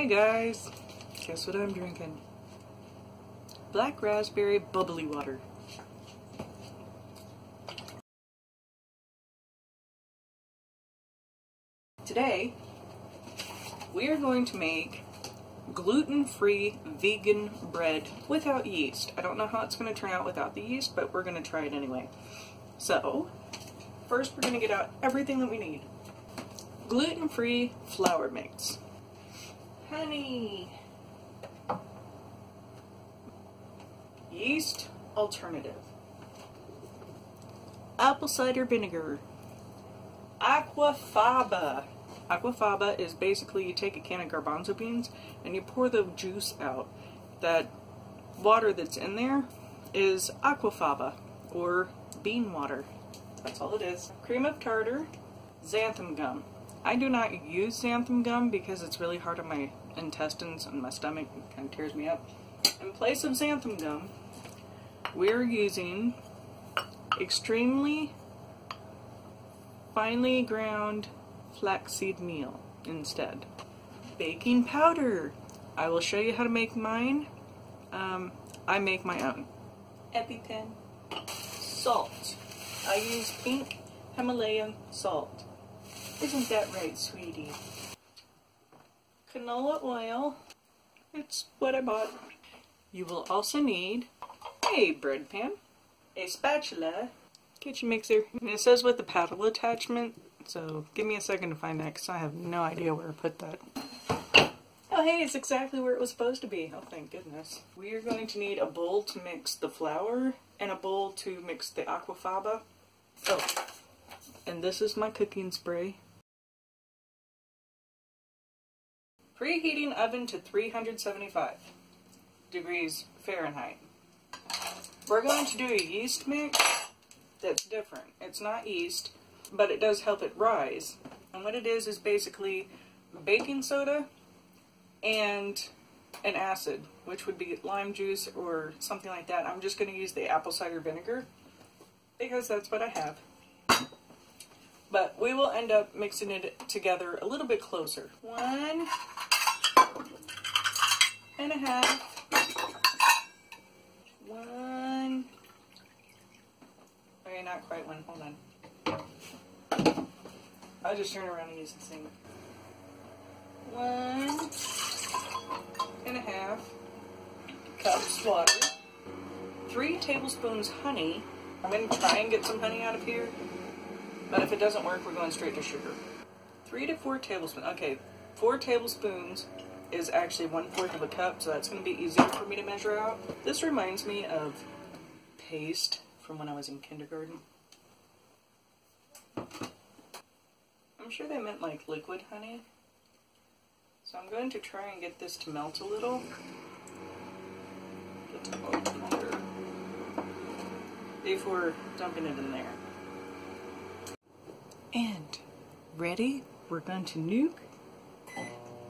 Hey guys, guess what I'm drinking? Black raspberry bubbly water. Today, we are going to make gluten-free vegan bread without yeast. I don't know how it's going to turn out without the yeast, but we're going to try it anyway. So, first we're going to get out everything that we need. Gluten-free flour mix. Honey, yeast alternative, apple cider vinegar, Aquafaba. Aquafaba is basically you take a can of garbanzo beans and you pour the juice out. That water that's in there is Aquafaba or bean water. That's all it is. Cream of tartar, xanthan gum. I do not use xanthan gum because it's really hard on my intestines and my stomach. It kind of tears me up. In place of xanthan gum, we're using extremely finely ground flaxseed meal instead. Baking powder. I will show you how to make mine. I make my own. EpiPen. Salt. I use pink Himalayan salt. Isn't that right, sweetie? Canola oil. It's what I bought. You will also need a bread pan, a spatula, kitchen mixer. And it says with the paddle attachment, so give me a second to find that because I have no idea where to put that. Oh hey, it's exactly where it was supposed to be. Oh thank goodness. We are going to need a bowl to mix the flour and a bowl to mix the aquafaba. Oh, and this is my cooking spray. Preheating oven to 375 degrees Fahrenheit. We're going to do a yeast mix that's different. It's not yeast, but it does help it rise. And what it is basically baking soda and an acid, which would be lime juice or something like that. I'm just going to use the apple cider vinegar because that's what I have. But we will end up mixing it together a little bit closer. 1 1/2. 1. Okay, not quite 1. Hold on. I'll just turn around and use the same. 1 1/2 cups water. 3 tablespoons honey. I'm going to try and get some honey out of here. But if it doesn't work, we're going straight to sugar. 3 to 4 tablespoons. Okay, 4 tablespoons is actually 1/4 of a cup, so that's going to be easier for me to measure out. This reminds me of paste from when I was in kindergarten. I'm sure they meant like liquid honey. So I'm going to try and get this to melt a little. Get the bowl under before dumping it in there. And ready, we're going to nuke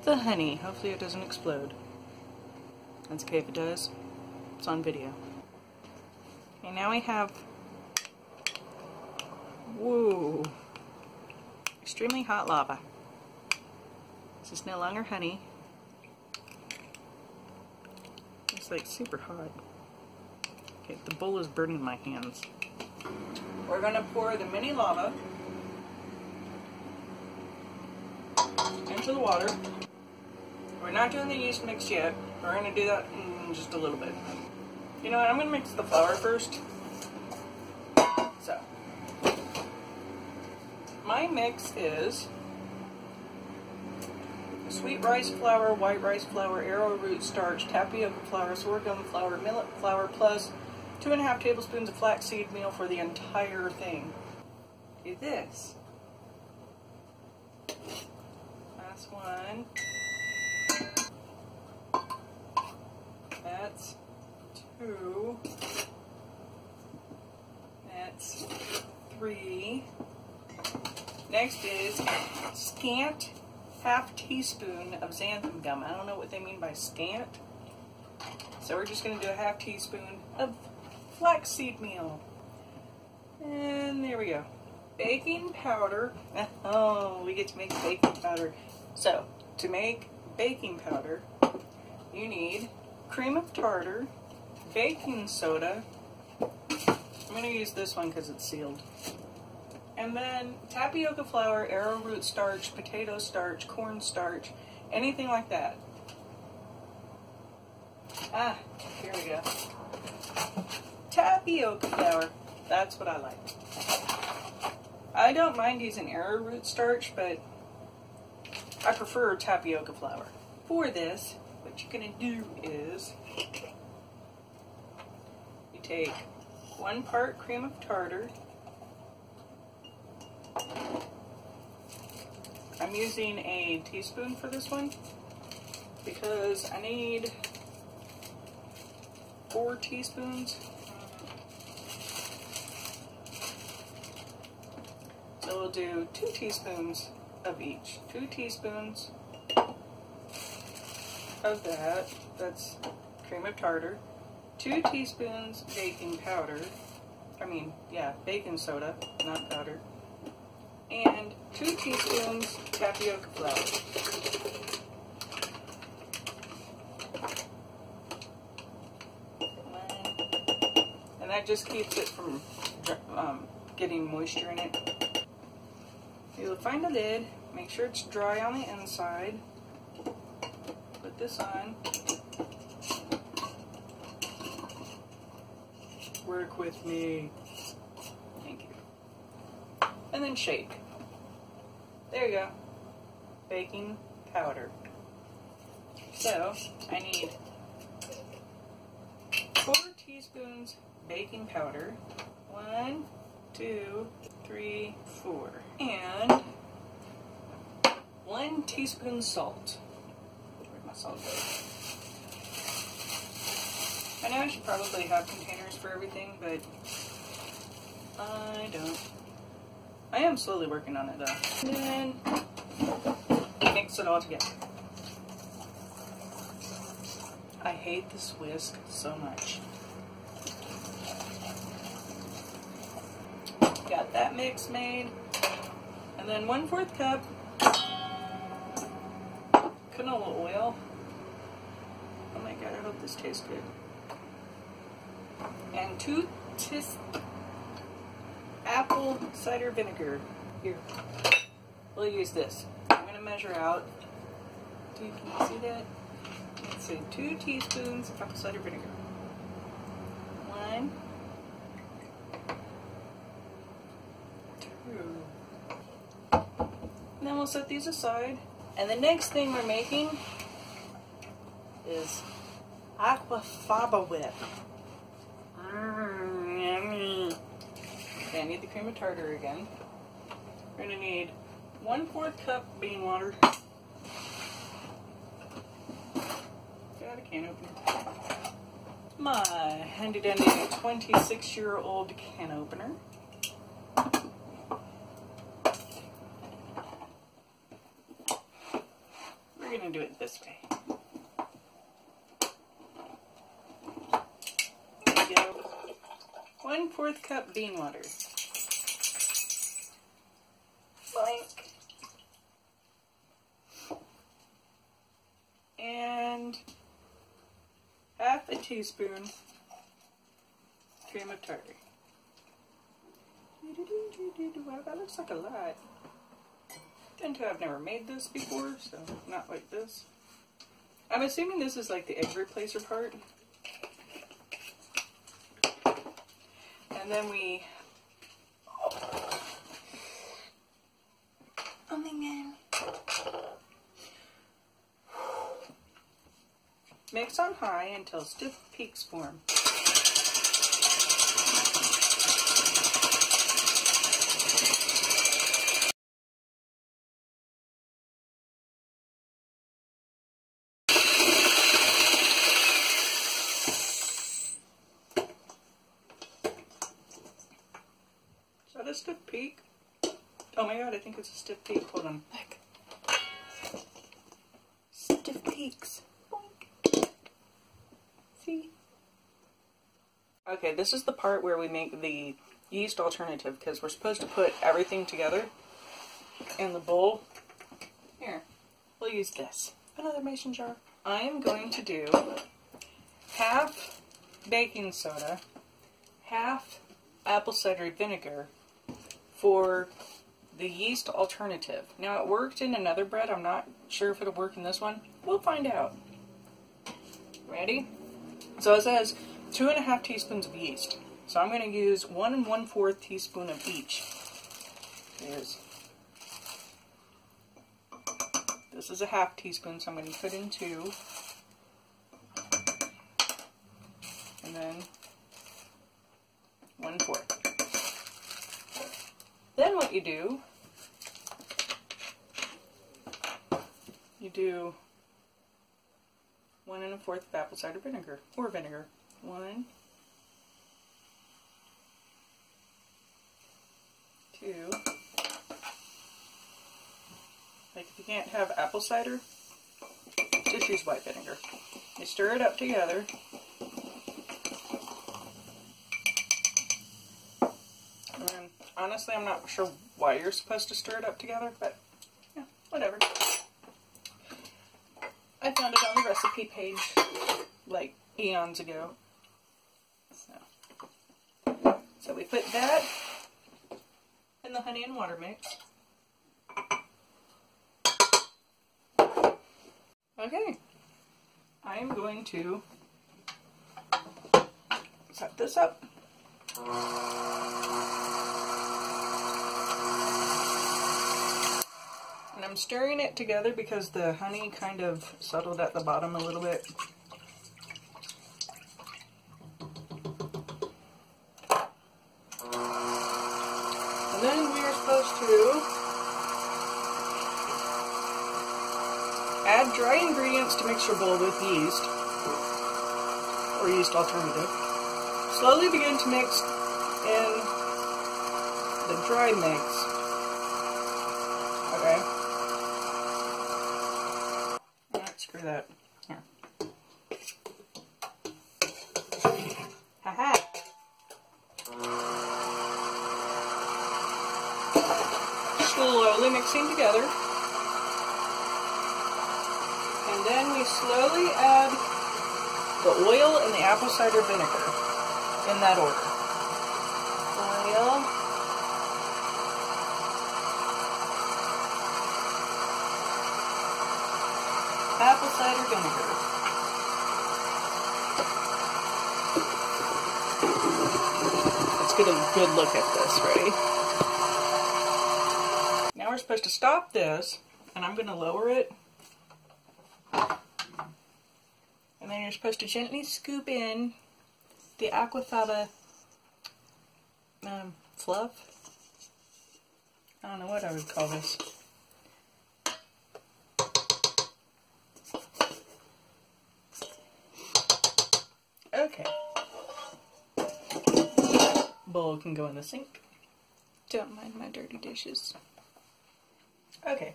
the honey. Hopefully it doesn't explode. That's okay if it does. It's on video. And now we have, whoa, extremely hot lava. This is no longer honey. It's like super hot. Okay, the bowl is burning my hands. We're going to pour the mini lava into the water. We're not doing the yeast mix yet. We're going to do that in just a little bit. You know what? I'm going to mix the flour first. So, my mix is sweet rice flour, white rice flour, arrowroot starch, tapioca flour, sorghum flour, millet flour, plus 2 1/2 tablespoons of flaxseed meal for the entire thing. Do this. That's 1. That's 2. That's 3. Next is scant 1/2 teaspoon of xanthan gum. I don't know what they mean by scant. So we're just going to do a 1/2 teaspoon of flaxseed meal. And there we go. Baking powder. Oh, we get to make baking powder. So, to make baking powder, you need cream of tartar, baking soda. I'm going to use this one because it's sealed. And then tapioca flour, arrowroot starch, potato starch, corn starch, anything like that. Ah, here we go. Tapioca flour. That's what I like. I don't mind using arrowroot starch, but I prefer tapioca flour. For this, what you're going to do is you take 1 part cream of tartar. I'm using a teaspoon for this one because I need 4 teaspoons. So we'll do 2 teaspoons of each. 2 teaspoons of that. That's cream of tartar. 2 teaspoons baking powder. Baking soda, not powder. And 2 teaspoons tapioca flour. And that just keeps it from getting moisture in it. You'll find a lid, make sure it's dry on the inside. Put this on. Work with me. Thank you. And then shake. There you go. Baking powder. So, I need 4 teaspoons baking powder. 1, 2, 3, 4. And 1 teaspoon salt. Where'd my salt go? I know I should probably have containers for everything, but I don't. I am slowly working on it though. And then mix it all together. I hate this whisk so much. Got that mix made. And then 1/4 cup canola oil. Oh my god, I hope this tastes good. And 2 teaspoons apple cider vinegar. Here, we'll use this. I'm going to measure out. Can you see that? Let's see, 2 teaspoons of apple cider vinegar. 1, 2. And then we'll set these aside. And the next thing we're making is Aquafaba whip. Yummy. Okay, I need the cream of tartar again. We're going to need 1/4 cup bean water. God, I can't open it. My handy dandy 26-year-old can opener. We're going to do it this way. There we go. 1/4 cup bean water. Boink. And 1/2 teaspoon cream of tartar. Wow, that looks like a lot. And I've never made this before, so not like this. I'm assuming this is like the egg replacer part. And then we mix on high until stiff peaks form. A stiff peak. Oh my god, I think it's a stiff peak. Hold on. Look. Stiff peaks. Boink. See? Okay, this is the part where we make the yeast alternative because we're supposed to put everything together in the bowl. Here, we'll use this. another mason jar. I am going to do half baking soda, half apple cider vinegar for the yeast alternative. Now, it worked in another bread. I'm not sure if it'll work in this one. We'll find out. Ready? So it says 2.5 teaspoons of yeast. So I'm going to use 1 1/4 teaspoon of each. There's, this is a half teaspoon, so I'm going to put in 2. And then 1/4. Then what you do 1 1/4 of apple cider vinegar, or vinegar. 1, 2. Like if you can't have apple cider, just use white vinegar. You stir it up together. And then, honestly, I'm not sure why you're supposed to stir it up together, but yeah, whatever. I found it on the recipe page like eons ago. So we put that in the honey and water mix. Okay, I am going to set this up. And I'm stirring it together because the honey kind of settled at the bottom a little bit. And then we are supposed to add dry ingredients to mix your bowl with yeast, or yeast alternative. Slowly begin to mix in the dry mix. Okay. Screw that. Here. Haha. Slowly mixing together. And then we slowly add the oil and the apple cider vinegar in that order. Oil. Apple cider vinegar. Let's get a good look at this, right? Now we're supposed to stop this, and I'm going to lower it. And then you're supposed to gently scoop in the Aquafaba fluff. I don't know what I would call this. Okay, bowl can go in the sink. Don't mind my dirty dishes. Okay,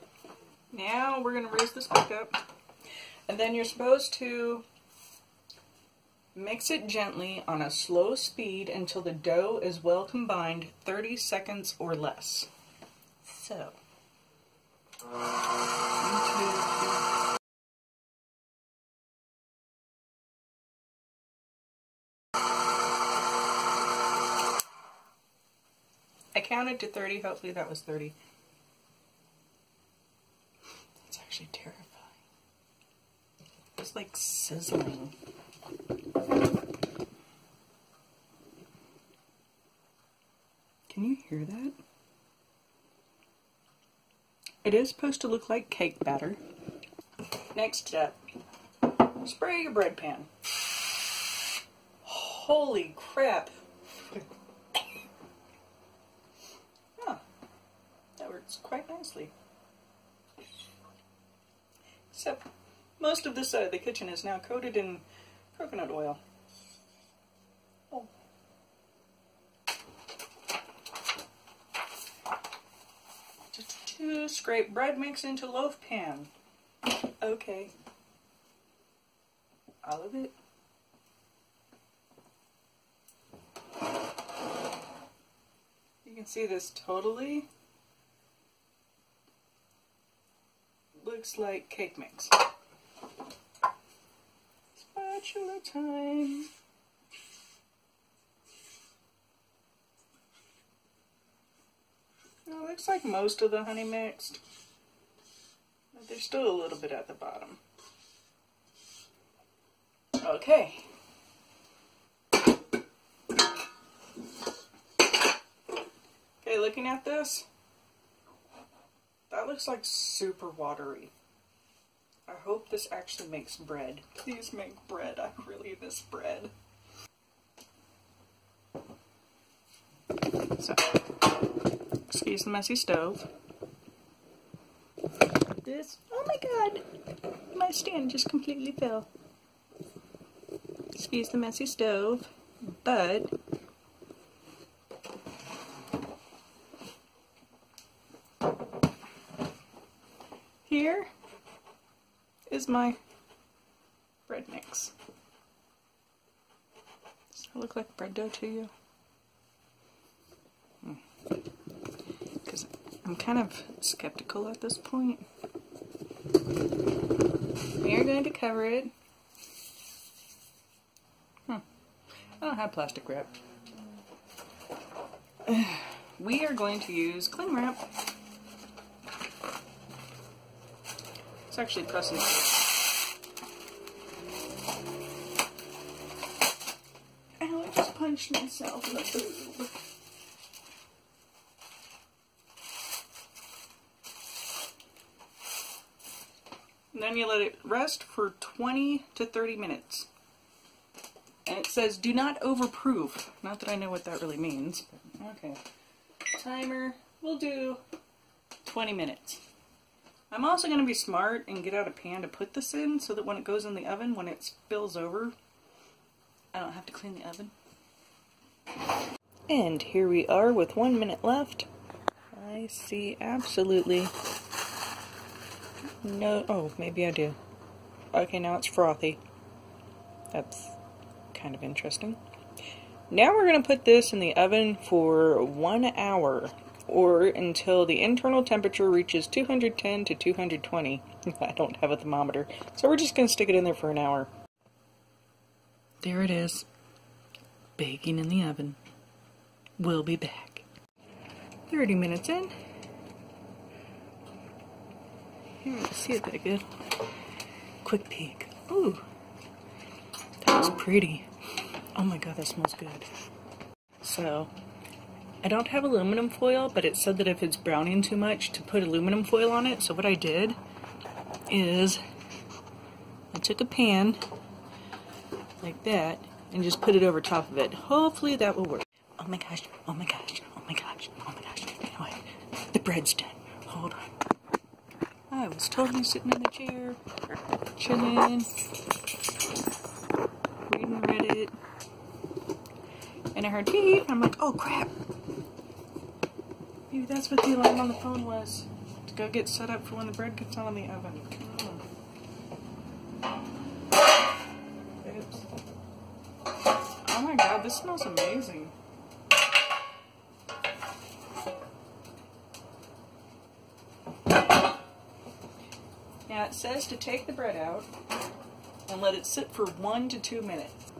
now we're going to raise this back up. And then you're supposed to mix it gently on a slow speed until the dough is well combined, 30 seconds or less. So, 1, 2, 3. I counted to 30, hopefully that was 30. That's actually terrifying. It's like sizzling. Can you hear that? It is supposed to look like cake batter. Next step, spray your bread pan. Holy crap! Quite nicely. So, most of this side of the kitchen is now coated in coconut oil. Oh. To scrape bread mix into loaf pan. Okay. All of it. You can see this totally looks like cake mix. time. Now it looks like most of the honey mixed, but there's still a little bit at the bottom. Okay. Okay, looking at this, that looks like super watery. I hope this actually makes bread. Please make bread. I really miss bread. So, excuse the messy stove. This, oh my god, my stand just completely fell. Excuse the messy stove, but here is my bread mix. Does that look like bread dough to you? Because I'm kind of skeptical at this point. We are going to cover it. I don't have plastic wrap. We are going to use cling wrap. It's actually pressing. Ow, I just punched myself in the boob. And then you let it rest for 20 to 30 minutes. And it says, do not overproof. Not that I know what that really means. But okay. Timer. We'll do 20 minutes. I'm also going to be smart and get out a pan to put this in so that when it goes in the oven, when it spills over, I don't have to clean the oven. And here we are with 1 minute left. I see absolutely no... Oh, maybe I do. Okay, now it's frothy. That's kind of interesting. Now we're going to put this in the oven for 1 hour. Or until the internal temperature reaches 210 to 220. I don't have a thermometer, so we're just going to stick it in there for an hour. There it is. Baking in the oven. We'll be back. 30 minutes in. You don't see it that good. Quick peek. Ooh. That was pretty. Oh my god, that smells good. So... I don't have aluminum foil, but it said that if it's browning too much to put aluminum foil on it, so what I did is I took a pan like that and just put it over top of it. Hopefully that will work. Oh my gosh, oh my gosh, oh my gosh, oh my gosh. Anyway, the bread's done. Hold on. I was totally sitting in the chair, chilling, reading Reddit, and I heard beep, and I'm like, oh crap. Maybe that's what the alarm on the phone was, to go get set up for when the bread gets on the oven. Oops. Oh my god, this smells amazing. Now it says to take the bread out and let it sit for 1 to 2 minutes.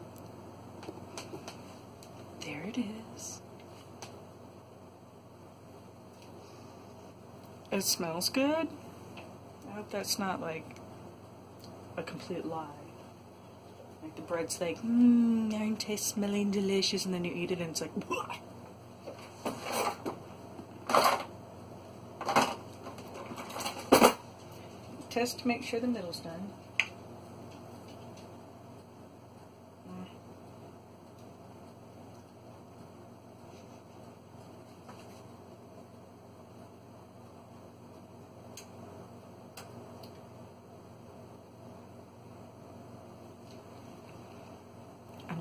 There it is. It smells good. I hope that's not like a complete lie. Like the bread's like, don't taste smelling delicious, and then you eat it and it's like, what? Test to make sure the middle's done.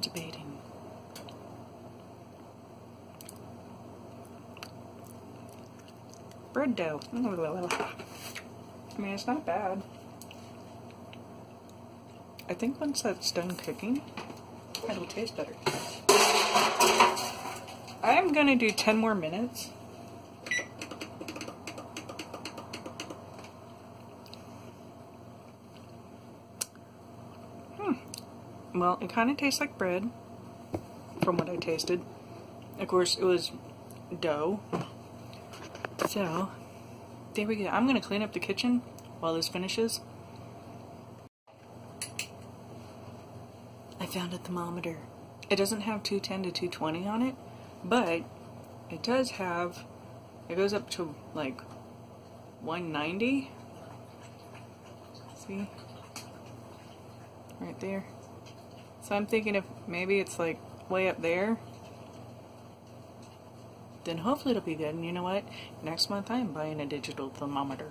Debating. Bread dough. I mean, it's not bad. I think once that's done cooking, it'll taste better. I'm gonna do 10 more minutes. Well, it kind of tastes like bread, from what I tasted. Of course, it was dough. So, there we go. I'm going to clean up the kitchen while this finishes. I found a thermometer. It doesn't have 210 to 220 on it, but it does have, it goes up to like 190. See? Right there. So I'm thinking if maybe it's like way up there, then hopefully it'll be good. And you know what? Next month I am buying a digital thermometer.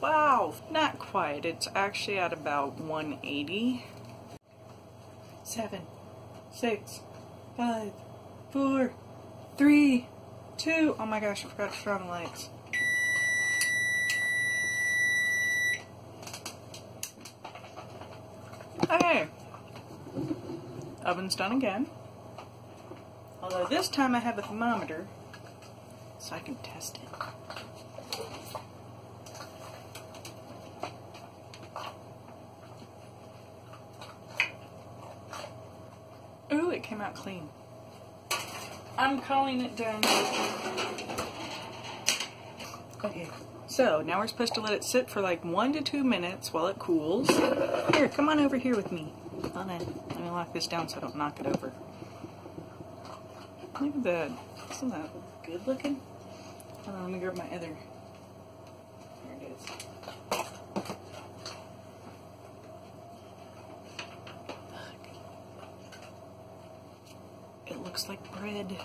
Wow, not quite. It's actually at about 180. 7, 6, 5, 4, 3, 2. Oh my gosh, I forgot to turn on the lights. Okay. Oven's done again. Although this time I have a thermometer, so I can test it. Ooh, it came out clean. I'm calling it done. Okay, so now we're supposed to let it sit for like 1 to 2 minutes while it cools. Here, come on over here with me. Hold on, let me lock this down so I don't knock it over. Look at that. Isn't that good looking? Hold on, let me grab my other. There it is. Looks like bread.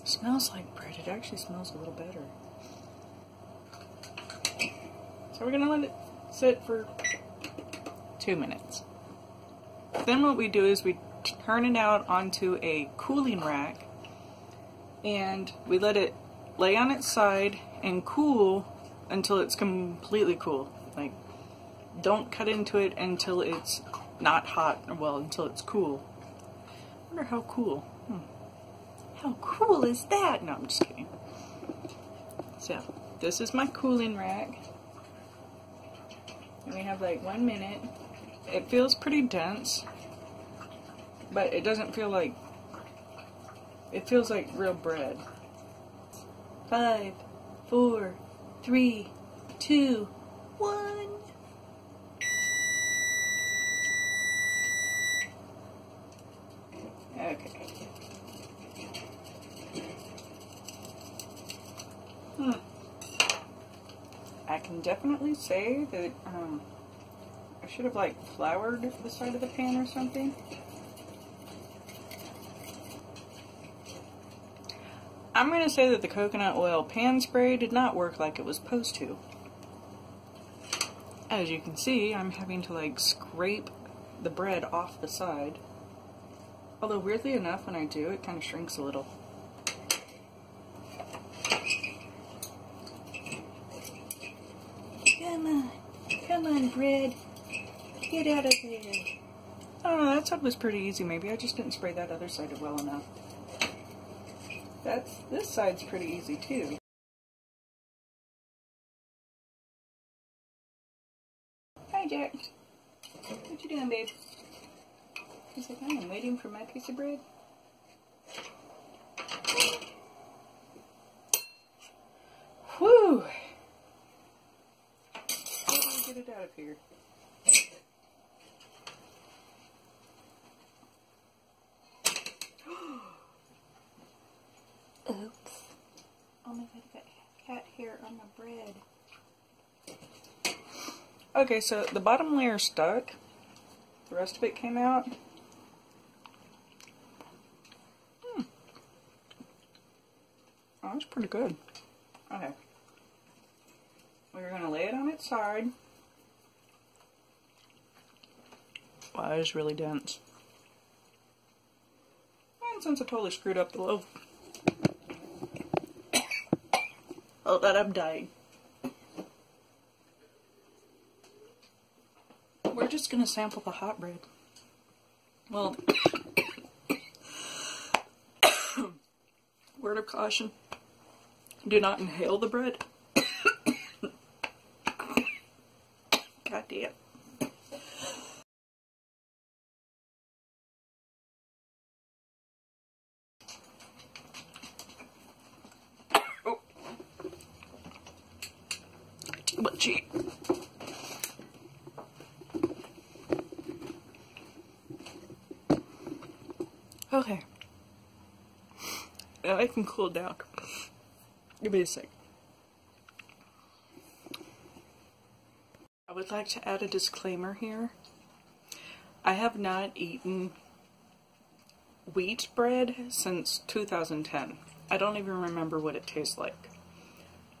It smells like bread. It actually smells a little better. So we're gonna let it sit for 2 minutes. Then what we do is we turn it out onto a cooling rack and we let it lay on its side and cool until it's completely cool. Like, don't cut into it until it's not hot, well, until it's cool. I wonder how cool. How cool is that? No, I'm just kidding. So, this is my cooling rack. And we have like 1 minute. It feels pretty dense, but it doesn't feel like, it feels like real bread. 5, 4, 3, 2, 1. Okay. I can definitely say that I should have like floured the side of the pan or something. I'm going to say that the coconut oil pan spray did not work like it was supposed to. As you can see, I'm having to like scrape the bread off the side. Although, weirdly enough, when I do, it kind of shrinks a little. Come on. Come on, bread. Get out of there. Oh, that side was pretty easy. Maybe I just didn't spray that other side well enough. This side's pretty easy, too. Hi, Jack. What you doing, babe? He's like, I am waiting for my piece of bread. Whew! How do we get it out of here? Oops. Oh my god, I got cat hair on my bread. Okay, so the bottom layer stuck. The rest of it came out. That's pretty good. Okay. We're going to lay it on its side. Wow, it is really dense. And since I totally screwed up the loaf. Oh, that I'm dying. We're just going to sample the hot bread. Well, word of caution. Do not inhale the bread. God damn. Oh. Too much cheese. Okay. Now I can cool down. Give me a sec. I would like to add a disclaimer here. I have not eaten wheat bread since 2010. I don't even remember what it tastes like.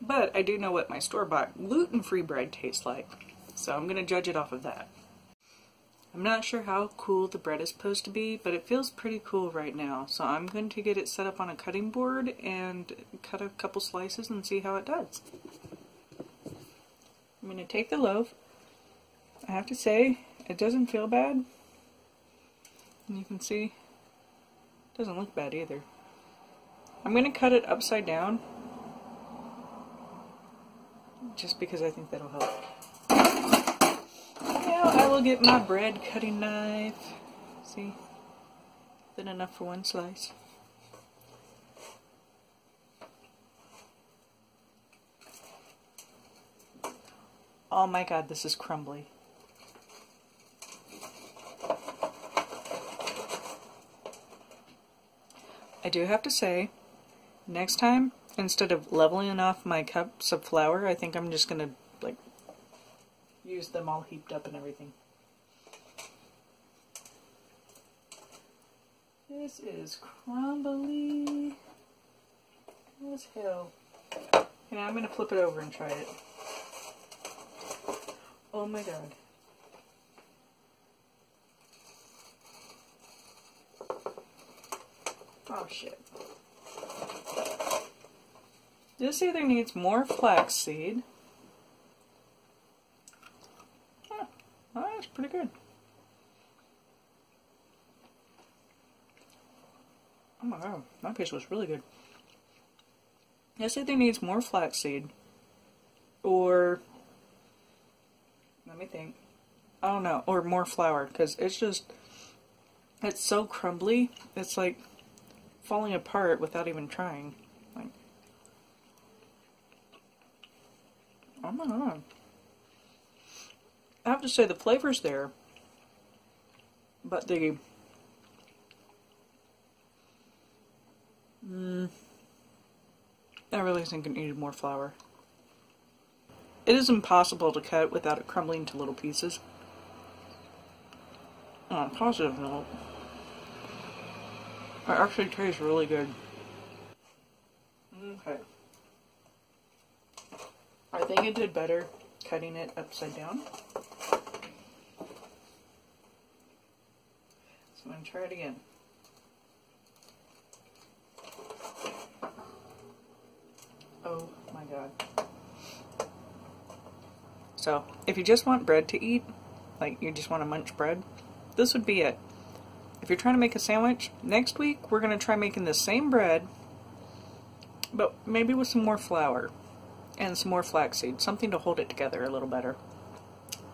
But I do know what my store-bought gluten-free bread tastes like. So I'm going to judge it off of that. I'm not sure how cool the bread is supposed to be, but it feels pretty cool right now. So I'm going to get it set up on a cutting board and cut a couple slices and see how it does. I'm going to take the loaf. I have to say, it doesn't feel bad. And you can see, it doesn't look bad either. I'm going to cut it upside down, just because I think that'll help. I will get my bread cutting knife. See? Thin enough for one slice. Oh my god, this is crumbly. I do have to say, next time, instead of leveling off my cups of flour, I think I'm just gonna, like, use them all heaped up and everything. This is crumbly as hell. And I'm going to flip it over and try it. Oh my god. Oh shit. This either needs more flaxseed. Pretty good. Oh my god, that piece was really good. This either needs more flaxseed or, let me think, I don't know, or more flour, because it's just, it's so crumbly, it's like falling apart without even trying. Like, oh my god. I have to say the flavor's there, but the I really think it needed more flour. It is impossible to cut without it crumbling to little pieces. On a positive note, it actually tastes really good. Okay. I think it did better cutting it upside down. So I'm going to try it again. Oh my god. So, if you just want bread to eat, like you just want to munch bread, this would be it. If you're trying to make a sandwich, next week we're going to try making the same bread, but maybe with some more flour and some more flaxseed, something to hold it together a little better.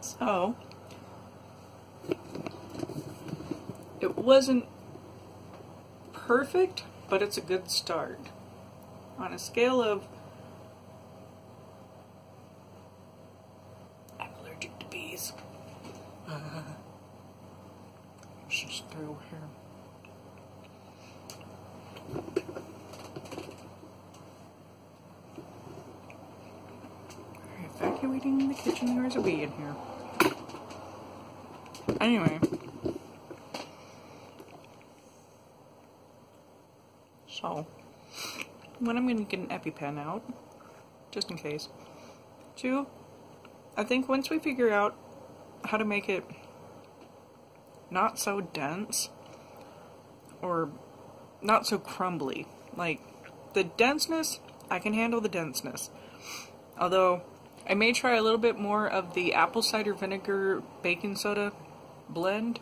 So, it wasn't perfect, but it's a good start. On a scale of, I'm allergic to bees. Let's just go over here. We're evacuating the kitchen. There's a bee in here. Anyway. So, one, I'm going to get an EpiPen out, just in case. Two, I think once we figure out how to make it not so dense, or not so crumbly, like, the denseness, I can handle the denseness. Although, I may try a little bit more of the apple cider vinegar baking soda blend,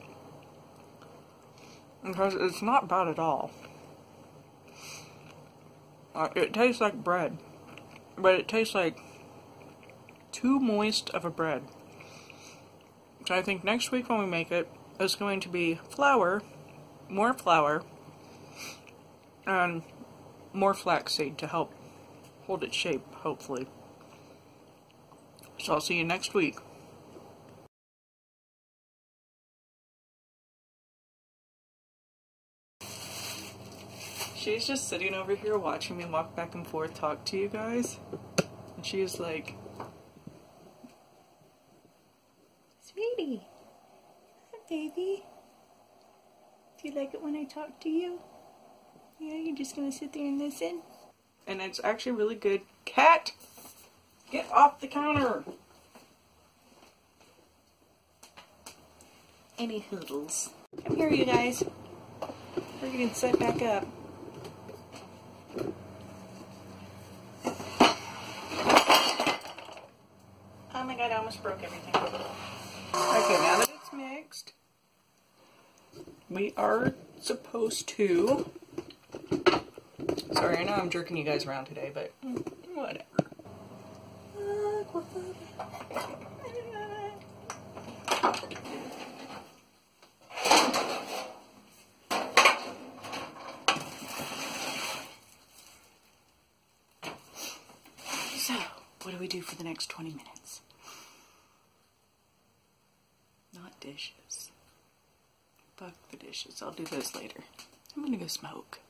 because it's not bad at all. It tastes like bread. but it tastes like too moist of a bread. So I think next week when we make it, it's going to be flour, more flour, and more flaxseed to help hold its shape, hopefully. So I'll see you next week. She's just sitting over here watching me walk back and forth, talk to you guys, and she's like, "Sweetie, hi baby, do you like it when I talk to you? Yeah, you're just gonna sit there and listen?" And it's actually really good. Cat, get off the counter! Any hoodles. Come here, you guys. We're getting set back up. Oh my god, I almost broke everything. Okay, now that it's mixed, we are supposed to... Sorry, I know I'm jerking you guys around today, but whatever. So, what do we do for the next 20 minutes? Not dishes. Fuck the dishes. I'll do those later. I'm gonna go smoke.